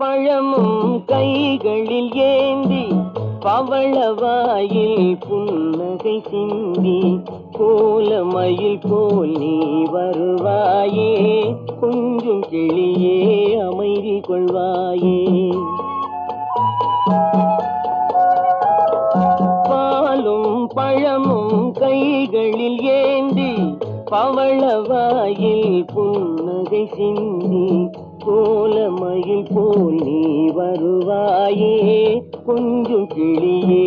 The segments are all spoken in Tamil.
பழமும் கைகளில் ஏந்தி பவளவாயில் புன்னகை சிந்தி கோலமயில் போல் நீ வருவாயே, கொஞ்சும் கிளியே அமைதி கொள்வாயே. பாலும் பழமும் கைகளில் ஏந்தி பவளவாயில் புன்னகை சிந்தி கோலமயில் போல் நீ வருவாயே, கொஞ்சும் கிளியே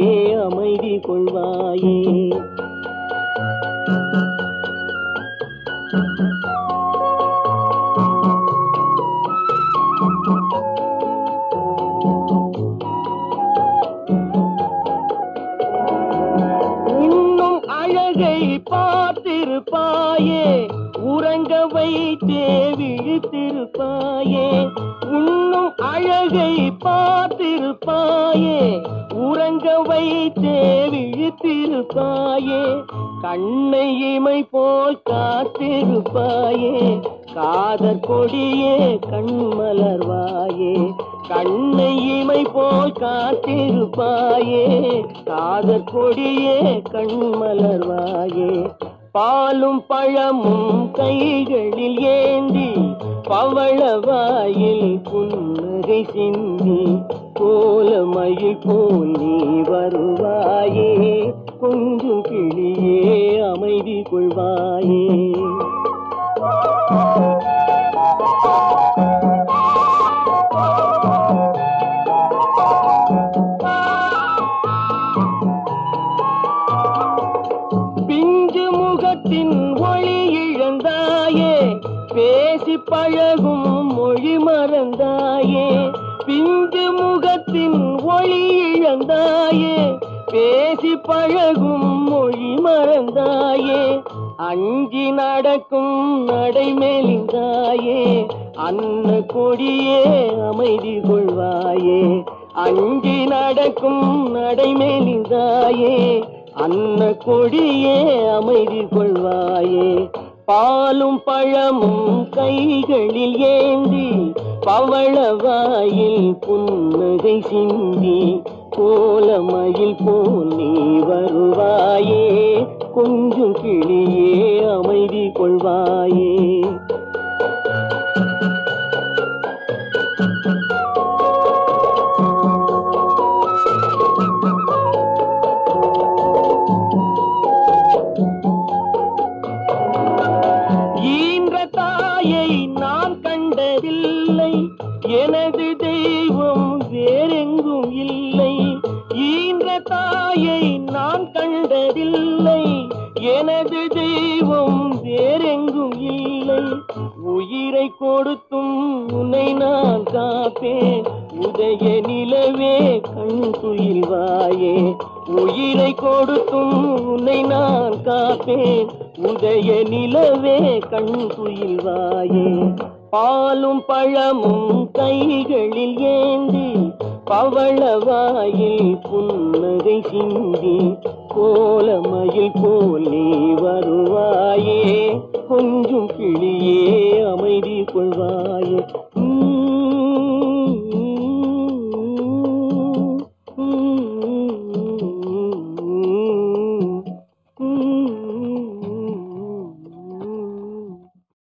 அமைதி கொள்வாயே. இன்னும் அழகை பார்த்திருப்பாயே, உறங்க வைத்தே விழித்திருப்பாயே. உன்னும் அழகை பார்த்திருப்பாயே, உறங்க வைத்தே விழித்திருப்பாயே. கண்ணை இமை போல் காத்திருப்பாயே, காதற் கொடியே கண்மலர்வாயே. கண்ணை இமை போல் காத்திருப்பாயே, காதற் கொடியே கண்மலர்வாயே. பாலும் பழமும் கைகளில் ஏந்தி பவளவாயில் புன்னகை சிந்தி கோலமயில் போல் நீ வருவாயே, கொஞ்சும் கிளியே அமைதி கொள்வாயே. ஒளி இழந்தாயே, பேசி பழகும் மொழி மறந்தாயே. பிஞ்சு முகத்தின் ஒளி இழந்தாயே, பேசி பழகும் மொழி மறந்தாயே. அஞ்சி நடக்கும் நடைமெலிந்தாயே, அன்ன கொடியே அமைதி கொள்வாயே. அஞ்சி நடக்கும் நடைமெலிந்தாயே, அன்ன கொடியே அமைதி கொள்வாயே. பாலும் பழமும் கைகளில் ஏந்தி பவளவாயில் புன்னகை சிந்தி கோலமயில் போல் நீ வருவாயே, கொஞ்சும் கிளியே அமைதி கொள்வாயே. எனது தெய்வம் வேறெங்கும் இல்லை, ஈன்ற தாயை நான் கண்டதில்லை. எனது தெய்வம் வேறெங்கும் இல்லை, உயிரை கொடுத்தும் உன்னை நான் காப்பேன். உதய நிலவே கண் துயில்வாயே, உயிரை கொடுத்தும் உன்னை நான் காப்பேன். உதய நிலவே கண் துயில்வாயே. பாலும் பழமும் கைகளில் ஏந்தி பவளவாயில் புன்னகை சிந்தி கோலமயில் போல் நீ வருவாயே, கொஞ்சும் கிளியே அமைதி கொள்வாயே.